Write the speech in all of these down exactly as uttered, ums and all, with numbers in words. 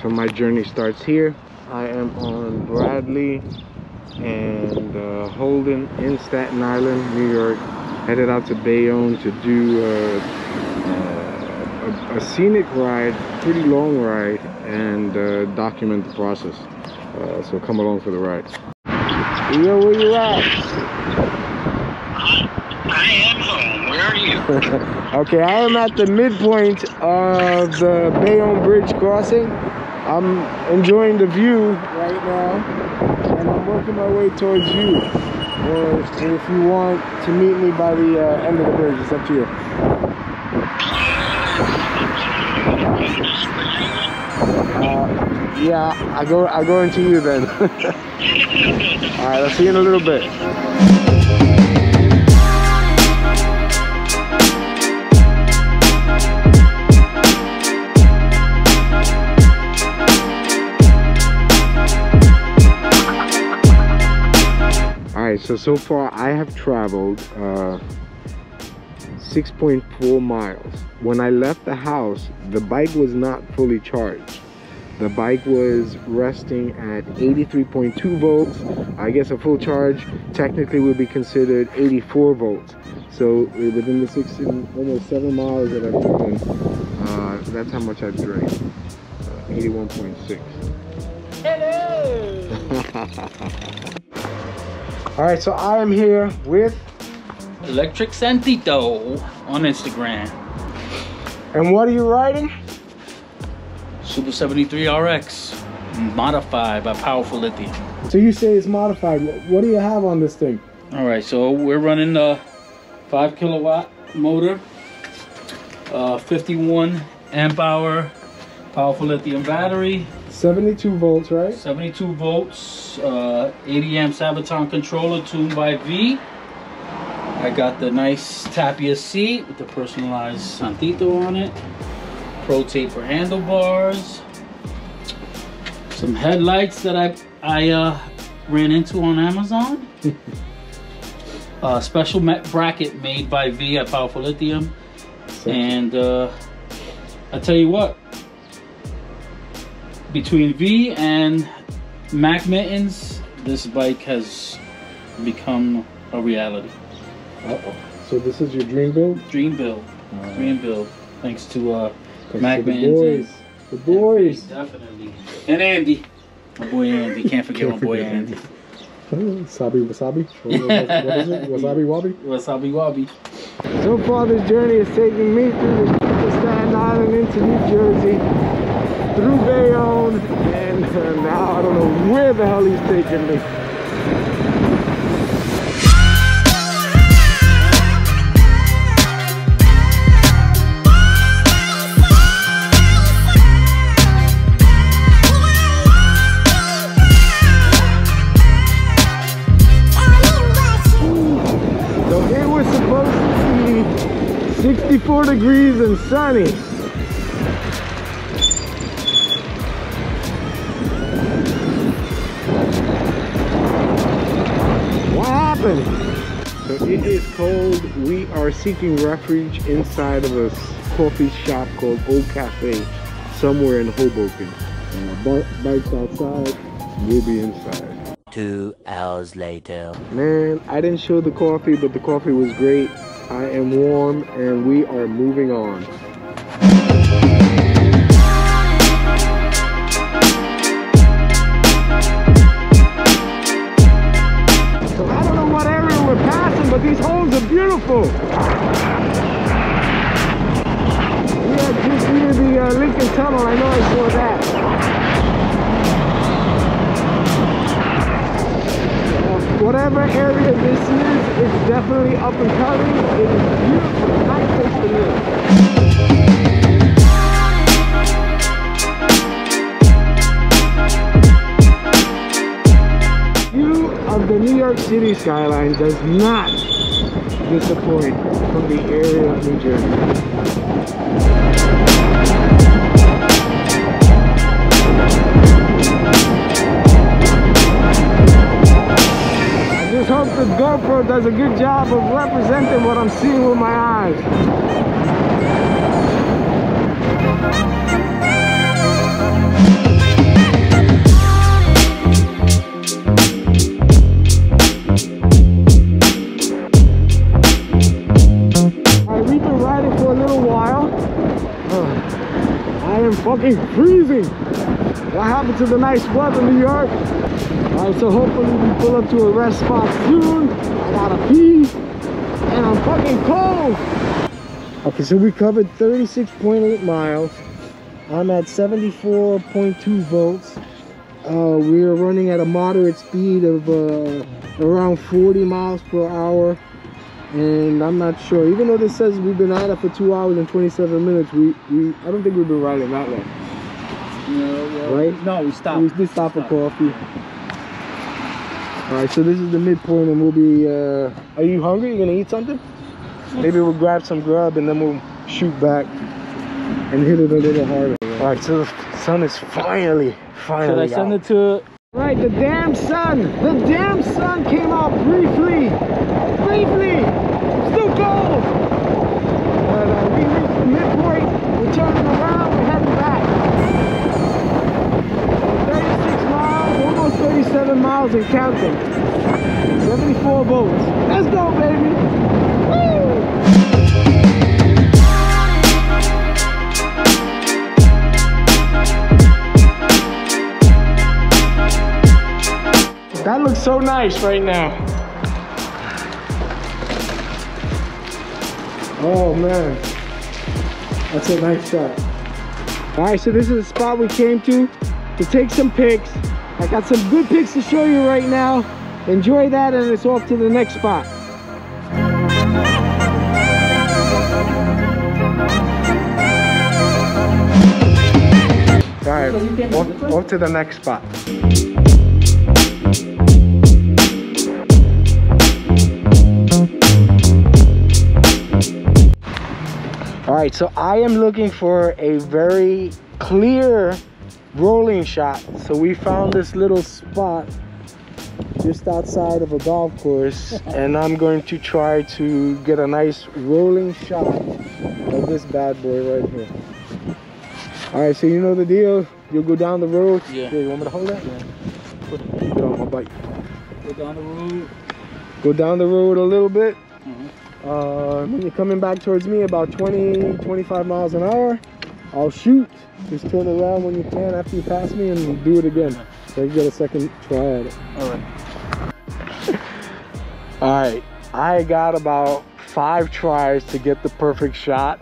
So my journey starts here. I am on Bradley and uh, Holden in Staten Island, New York, headed out to Bayonne to do uh, uh, a, a scenic ride, pretty long ride, and uh, document the process. Uh, so come along for the ride. Yo, where you at? I am home. Where are you? Okay, I am at the midpoint of the Bayonne Bridge crossing. I'm enjoying the view right now, and I'm working my way towards you. Or if you want to meet me by the uh, end of the bridge, it's up to you. Uh, yeah, I go, I go into you then. All right, I'll see you in a little bit. So, so far I have traveled uh, six point four miles. When I left the house, the bike was not fully charged. The bike was resting at eighty-three point two volts. I guess a full charge technically would be considered eighty-four volts. So within the six, almost seven miles that I've driven, uh, that's how much I've drained, uh, eighty-one point six. Hello! All right, so I am here with Electric Santito on Instagram. And what are you riding? Super seventy-three R X, modified by Powerful Lithium. So you say it's modified. What do you have on this thing? All right, so we're running a five kilowatt motor, uh, fifty-one amp hour Powerful Lithium battery. seventy-two volts, right? seventy-two volts, uh, eighty amp Sabaton controller tuned by V. I got the nice tapia seat with the personalized Santito on it. Pro taper handlebars. Some headlights that I, I uh, ran into on Amazon. uh, special bracket made by V at Powerful Lithium. Sexy. And uh, I tell you what, between V and Mac Mittens, this bike has become a reality. Uh-oh. So this is your dream build? Dream build. Right. Dream build. Thanks to uh, Thanks Mac to the Mittens. Boys. The boys. Definitely. And Andy. My boy Andy. Can't forget Can't my boy forget Andy. Andy. Sabi wasabi? What is it? Wasabi wabi? Wasabi wabi. So far this journey is taking me through the Staten Island into New Jersey, through Bayonne, and uh, now I don't know where the hell he's taking me. So it was supposed to be sixty-four degrees and sunny. So it is cold. We are seeking refuge inside of a coffee shop called Old Cafe somewhere in Hoboken. And the bike's outside, we'll be inside. Two hours later. Man, I didn't show the coffee, but the coffee was great. I am warm and we are moving on. These holes are beautiful. We are just near the uh, Lincoln Tunnel. I know I saw that. Uh, whatever area this is, it's definitely up and coming. It is beautiful, nice place to live. View of the New York City skyline does not disappoint from the area of New Jersey. I just hope the GoPro does a good job of representing what I'm seeing with my eyes. fucking freezing. What happened to the nice weather, New York? Alright, so hopefully we pull up to a rest spot soon. I gotta pee, and I'm fucking cold. Okay, so we covered thirty-six point eight miles. I'm at seventy-four point two volts. Uh, we are running at a moderate speed of uh, around forty miles per hour, and I'm not sure. Even though this says we've been at it for two hours and twenty-seven minutes, we, we I don't think we've been riding that long. No, no. Right? No, we stopped. We did stop for coffee. All right, so this is the midpoint, and we'll be. Uh, are you hungry? You gonna eat something? Maybe we'll grab some grub, and then we'll shoot back and hit it a little harder. All right, so the sun is finally, finally Should I send out. it to... All right, the damn sun. The damn sun came out briefly. Briefly. Still cold. But uh, we reached the midpoint. We're turning around. We're heading back. thirty-six miles, almost thirty-seven miles and counting. seventy-four volts. Let's go, baby. That looks so nice right now. Oh man, that's a nice shot. All right, so this is the spot we came to to take some pics. I got some good pics to show you right now. Enjoy that, and it's off to the next spot. All right, off, off to the next spot. Alright, so I am looking for a very clear rolling shot. So we found this little spot just outside of a golf course, and I'm going to try to get a nice rolling shot of this bad boy right here. Alright, so you know the deal. You'll go down the road. Yeah. Here, you want me to hold that? Yeah. Get on my bike. Go down the road. Go down the road a little bit. Uh, when you're coming back towards me about twenty, twenty-five miles an hour, I'll shoot. Just turn around when you can after you pass me and do it again. So you get a second try at it. Alright. Alright, I got about five tries to get the perfect shot,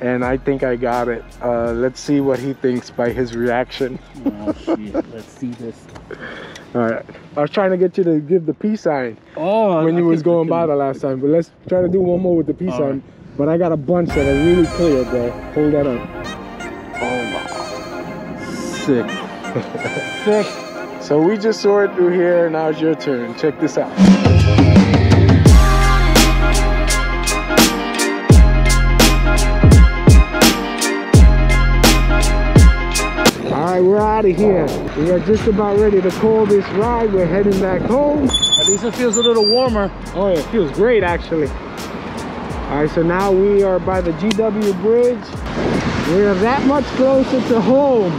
and I think I got it. Uh, let's see what he thinks by his reaction. Oh shit, let's see this. Alright, I was trying to get you to give the peace sign oh, when I you was going by the last time, but let's try to do one more with the peace sign. Right. But I got a bunch that are really clear, bro. Hold that up. Oh, wow. Sick. Sick. So we just saw it through here, now it's your turn. Check this out. We're out of here. We are just about ready to call this ride. We're heading back home. At least it feels a little warmer. Oh, it feels great actually. All right, so now we are by the G W Bridge. We are that much closer to home.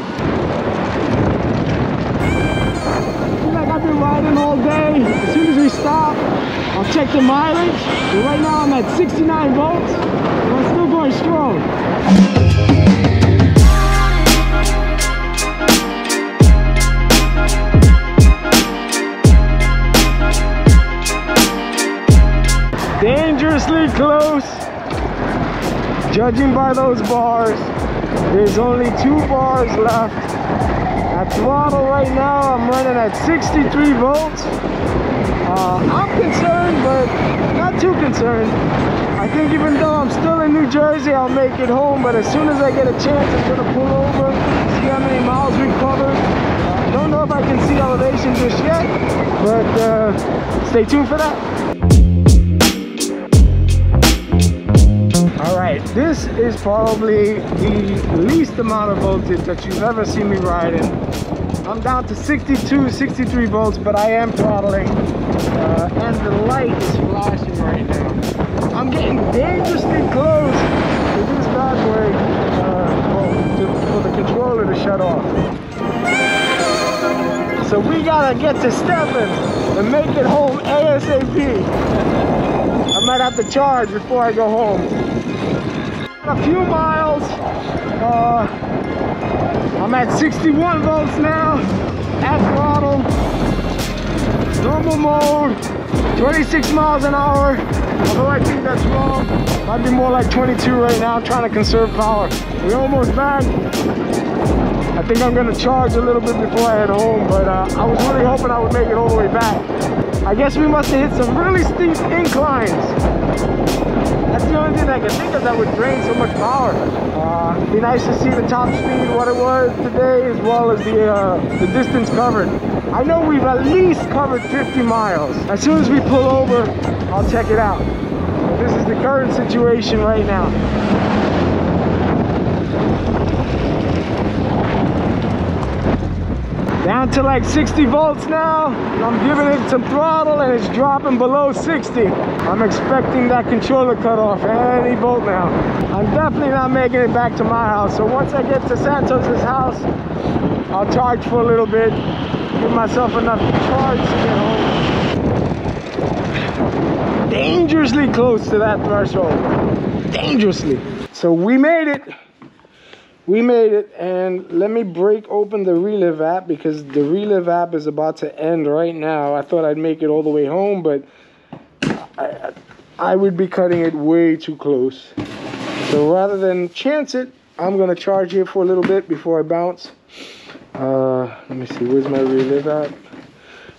I feel like I've been riding all day. As soon as we stop, I'll check the mileage. And right now I'm at sixty-nine volts. And I'm still going strong. Dangerously close. Judging by those bars, there's only two bars left. At throttle right now, I'm running at sixty-three volts. Uh, I'm concerned, but not too concerned. I think even though I'm still in New Jersey, I'll make it home, but as soon as I get a chance, I'm gonna pull over, see how many miles we've covered. Uh, don't know if I can see elevation just yet, but uh, stay tuned for that. Alright, this is probably the least amount of voltage that you've ever seen me riding. I'm down to sixty-two, sixty-three volts, but I am throttling. Uh, and the light is flashing right now. I'm getting dangerously close to this bad boy uh, for the controller to shut off. So we gotta get to stepping and make it home ASAP. I might have to charge before I go home. A few miles, uh, I'm at sixty-one volts now, at throttle, normal mode, twenty-six miles an hour, although I think that's wrong. Might be more like twenty-two right now, trying to conserve power. We're almost back. I think I'm gonna charge a little bit before I head home, but uh, I was really hoping I would make it all the way back. I guess we must have hit some really steep inclines. That's the only thing I can think of that would drain so much power. Uh, it'd be nice to see the top speed, what it was today, as well as the, uh, the distance covered. I know we've at least covered fifty miles. As soon as we pull over, I'll check it out. This is the current situation right now. Down to like sixty volts now. I'm giving it some throttle and it's dropping below sixty. I'm expecting that controller cut off any bolt now. I'm definitely not making it back to my house. So once I get to Santos's house, I'll charge for a little bit, give myself enough charge to get home. Dangerously close to that threshold. Dangerously. So we made it. We made it, and let me break open the Relive app because the Relive app is about to end right now. I thought I'd make it all the way home, but I, I would be cutting it way too close. So rather than chance it, I'm going to charge here for a little bit before I bounce. Uh, let me see, where's my Relive app?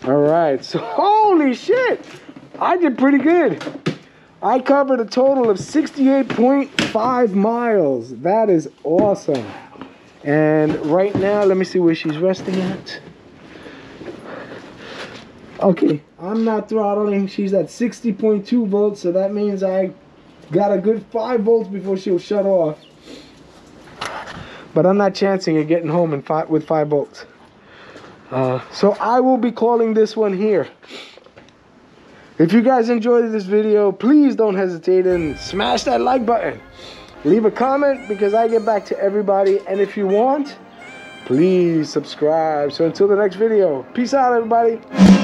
All right, so holy shit! I did pretty good. I covered a total of sixty-eight point five miles. That is awesome. And right now, let me see where she's resting at. Okay, I'm not throttling. She's at sixty point two volts, so that means I got a good five volts before she'll shut off. But I'm not chancing it getting home in five, with five volts. Uh, so I will be calling this one here. If you guys enjoyed this video, please don't hesitate and smash that like button. Leave a comment because I get back to everybody. And if you want, please subscribe. So until the next video, peace out, everybody.